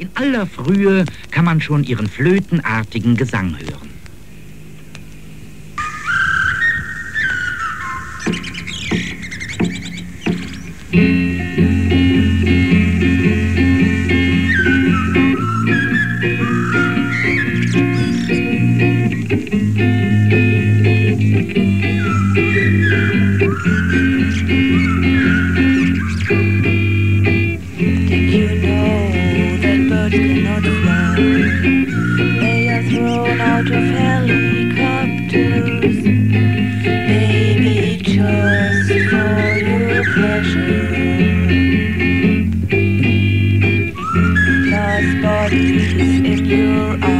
In aller Frühe kann man schon ihren flötenartigen Gesang hören. If you're